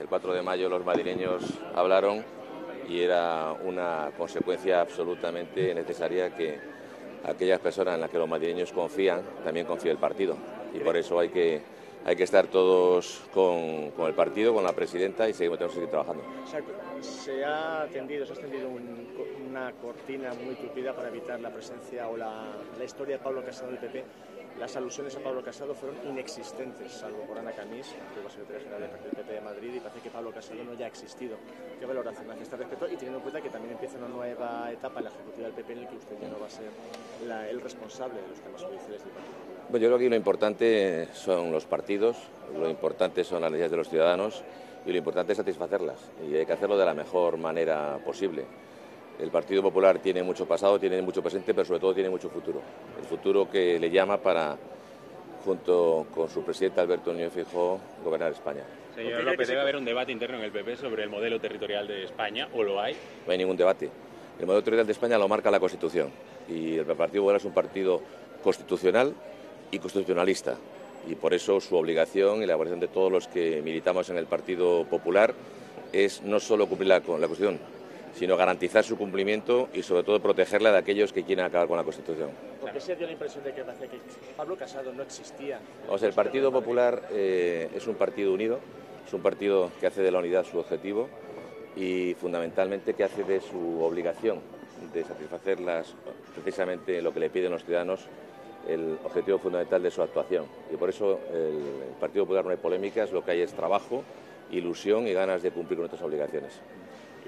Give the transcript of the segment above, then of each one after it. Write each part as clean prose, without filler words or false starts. el 4 de mayo los madrileños hablaron y era una consecuencia absolutamente necesaria que aquellas personas en las que los madrileños confían, también confía el partido. Y por eso hay que estar todos con el partido, con la presidenta, y tenemos que seguir trabajando. O sea, se ha tendido una cortina muy tupida para evitar la presencia o la historia de Pablo Casado del PP. Las alusiones a Pablo Casado fueron inexistentes, salvo por Ana Camis, antigua secretaria general del PP de Madrid, y parece que Pablo Casado no ya ha existido. ¿Qué valoración hace este respecto? Y teniendo en cuenta que también empieza una nueva etapa en la ejecutiva del PP en la que usted ya no va a ser el responsable de los temas judiciales del partido. Bueno, yo creo que lo importante son los partidos, lo importante son las necesidades de los ciudadanos y lo importante es satisfacerlas, y hay que hacerlo de la mejor manera posible. El Partido Popular tiene mucho pasado, tiene mucho presente, pero sobre todo tiene mucho futuro. El futuro que le llama para, junto con su presidente Alberto Núñez Fijó, gobernar España. Señor López, ¿debe haber un debate interno en el PP sobre el modelo territorial de España, o lo hay? No hay ningún debate. El modelo territorial de España lo marca la Constitución. Y el Partido Popular es un partido constitucional y constitucionalista. Y por eso su obligación y la obligación de todos los que militamos en el Partido Popular es no solo cumplir la Constitución, sino garantizar su cumplimiento y sobre todo protegerla de aquellos que quieren acabar con la Constitución. ¿Por qué se dio la impresión de que Pablo Casado no existía? O sea, el Partido Popular es un partido unido, es un partido que hace de la unidad su objetivo y fundamentalmente que hace de su obligación de satisfacer precisamente lo que le piden los ciudadanos el objetivo fundamental de su actuación. Y por eso el Partido Popular no hay polémicas, lo que hay es trabajo, ilusión y ganas de cumplir con nuestras obligaciones.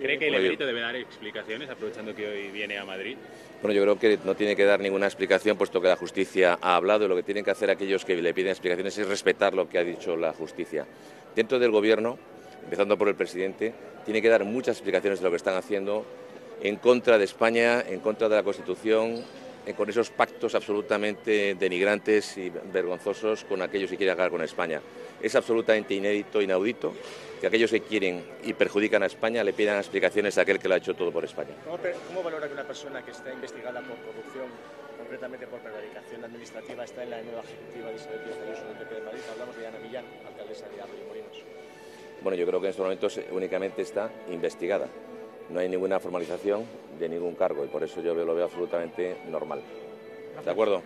¿Cree que el Alberto debe dar explicaciones, aprovechando que hoy viene a Madrid? Bueno, yo creo que no tiene que dar ninguna explicación, puesto que la justicia ha hablado, y lo que tienen que hacer aquellos que le piden explicaciones es respetar lo que ha dicho la justicia. Dentro del Gobierno, empezando por el presidente, tiene que dar muchas explicaciones de lo que están haciendo en contra de España, en contra de la Constitución, con esos pactos absolutamente denigrantes y vergonzosos con aquellos que quieren acabar con España. Es absolutamente inédito, inaudito, que aquellos que quieren y perjudican a España le pidan explicaciones a aquel que lo ha hecho todo por España. ¿Cómo valora que una persona que está investigada por corrupción, concretamente por prevaricación administrativa, está en la nueva ejecutiva de Isabel Díaz Ayuso del PP de Madrid? Hablamos de Ana Villán, alcaldesa de Arroyo Morinos. Bueno, yo creo que en estos momentos únicamente está investigada. No hay ninguna formalización de ningún cargo y por eso yo lo veo absolutamente normal. ¿De acuerdo?